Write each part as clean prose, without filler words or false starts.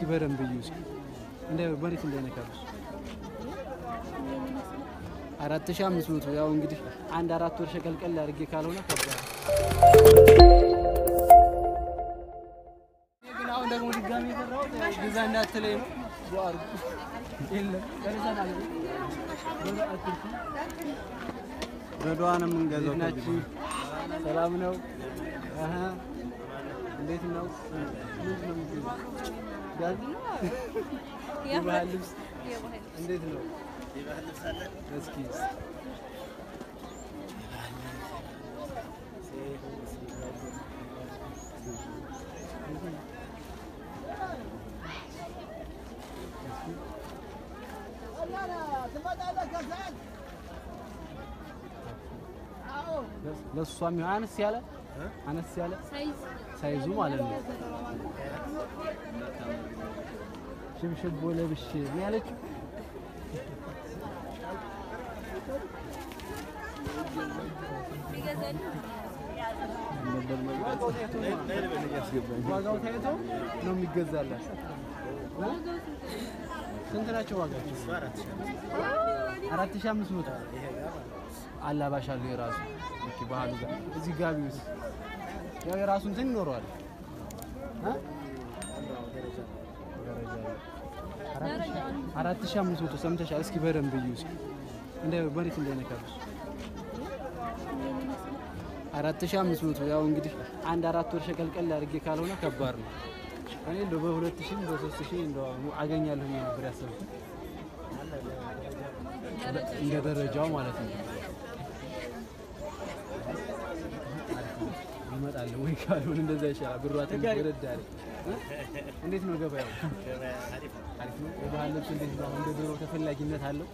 كبار بيجوز عندنا باريت عندنا كابوس أردت شام نسوته يا ونقدر عند أردت ورشقل كلا رجع كالونا كبار. يمكن عندك مدرجامي ترى جزء نات لين بوارد إلا جزء نات ردوانا من جزء سلامنا أها ليتنا نجنا قال يا مهندس يا مهندس عندي له يبقى هندسه بس كيس والله أنا السيالة سايزو على الناس شو بشبه ولا بالشيء مالك على باش اللي راسه كي بحالو زي غابيوس يا راسه زين نورو ها አራት ሺህ አምስት መቶ ሰምተሻል እስኪ በረም በዩስ እንደ በሪት እንደነካብሽ አራት ሺህ አምስት መቶ ያው እንግዲህ አንድ አራት ወር ሸቀልቀል አድርጌ ካልሆነ ከባድ ነው እኔ በሁለት ሺህ በሶስት ሺህ እንደው አገኛለሁ ነበር ያሰብኩት እንደ ደረጃው ማለት ነው ይመጣል ወይ ካልሆነ እንደዛ ይሻላል ብሯት ይረዳል እንዴት ነው ገበያው አሪፍ አሪፍ ነው የባህል ልብስ እንዴት ነው እንደ ድሮ ተፈላጊነት አለው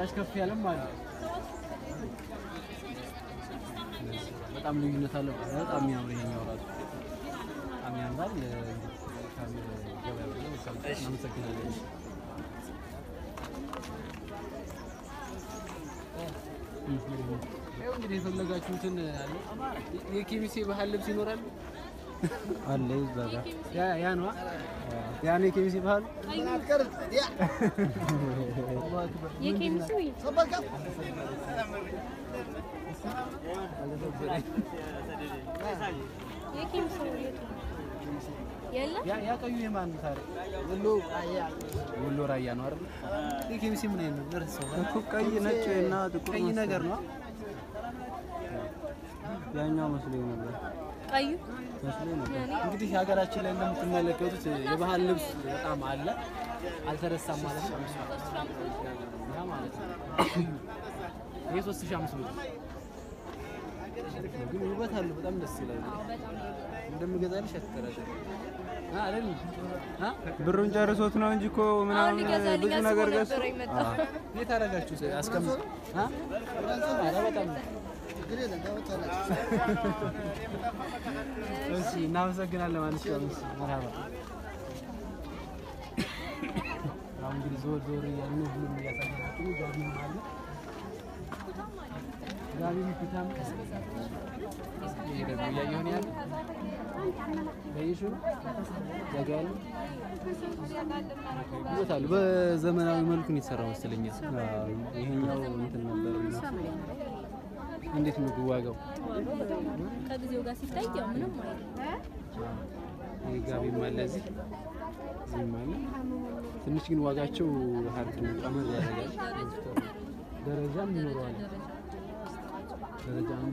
ራስ ከፍ ያለም ማለት በጣም ልዩነት አለው በጣም ያምር ይሄኛው ራሱ በጣም ያምራል ካሜራ ገበያው ነው ሰምተናል ይሄው እንግዲህ የፈለጋችሁትን አለ የኬሚሴ ባህል ልብስ ይኖራል አለ እዛ ጋር ያ ያ ነው يعني كيمسي بحال؟ أنا أذكرت يا كيمسي صباك السلام عليكم السلام يا كيمسي يلا يا قيو يمان صار ولو رايا ولو رايا نور يا كيمسي من هنا درس قي نچو هنا تكون قي ነገር ነው ያኛው መስለኝ ነበር قي እንግዲህ ሀገራችን ላይ እንደምትመለከቱት የባህል ልብስ በጣም አለ አልተረሳም ማለት ነው ያ ማለት ነው የሶስት ሺህ አምስት መቶ ግን ውበት አለው በጣም ደስ ይላል እንደምገዛልሽ አትጠራጠሪ አይደል ብሩን ጨርሶት ነው እንጂ እኮ ምናምን ብዙ ነገር ገዝቶ እንዴት አደረጋችሁ አስቀምጥ በጣም كريلا ده وطلع ماشي ناوزك انا لما نشوف مرحبا راهم دي زور زور يعني هم اللي يسافروا جايين معانا جايين كتام يبقى يجون يعني اي شو جاي ይወታል በዘመናዊ መልኩ ነው የተሰራው ስለኛ ይሄኛው እንትን ነበር እንዴት ነው ጉዋጋው ከጊዜው ጋር ሲታይ ያው ምንም አይደለም ይጋቢ ማለዚ ዝማኒ ትንሽ ግን ዋጋቸው ሀርት ነው ቀመር ያደርጋል ደረጃም ይኖራል ደረጃም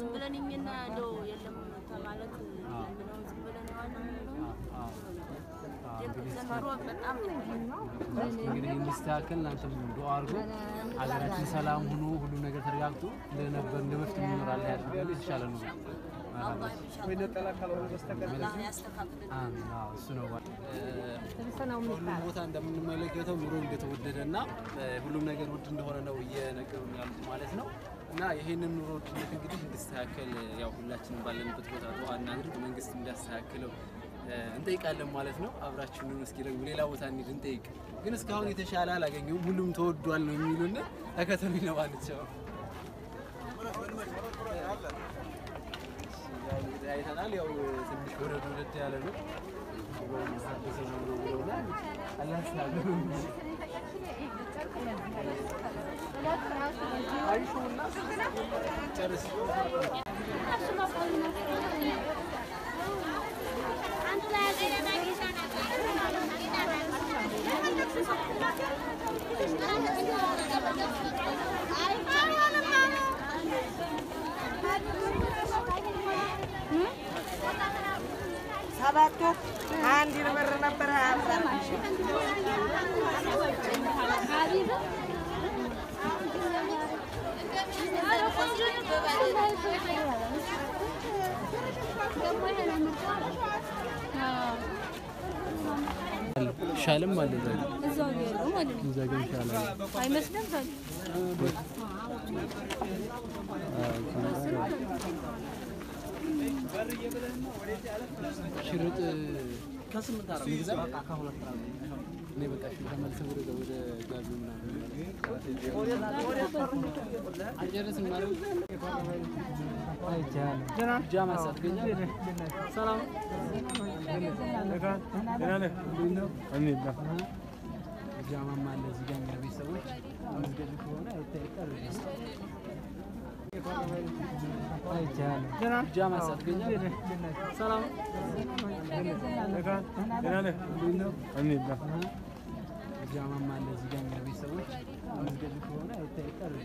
ዝም ብለን እኛና እንደው የለም ማለት ዝም ብለን ነው لا يهين النور لكن قديش نستهكل يا ولاتنا بالنا بتوضع أن نعرف من قصة نستهكله أنتيك على مالتنا أبرش من مسكيرة وليلا وثاني أنتيك جنس كهون يتشعل على جنبه بلوم تود دوال نميلنا أكثر من نوان الشباب. هاي ثانية يوم سبت شهور دولت علىنا الله سلام. Sahabatku, hadir berenang berhamsam. شالم ولا زاجل؟ زاجل هو ولا؟ زاجل شالم. هاي مسلم زاجل. شروط كاسم دارم. نبغى كشيء كمان سووري داود جابينا. أجلس نمر. جناب جامع سكينة. سلام. جناب. أمين ده. جامع ما نزيجان نبي سويت. نزيجان كونا يتكلم. جناب جامع سكينة. سلام. جناب. أمين ده. جامع ما نزيجان نبي سويت. نزيجان كونا يتكلم.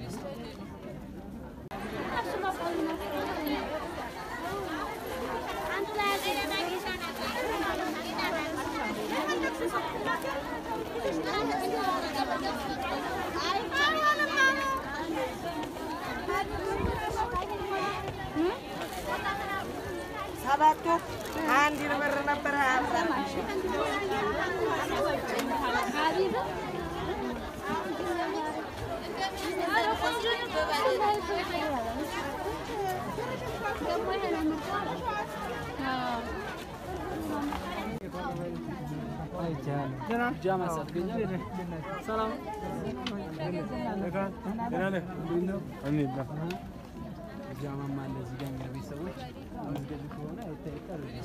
Sahabatku, hadir berenang berhamsam. جناب جامع سكينة. سلام. جناب. أمين ده. جامع ما نزيجان نبي سويت. نزيجان كونا يتكلم.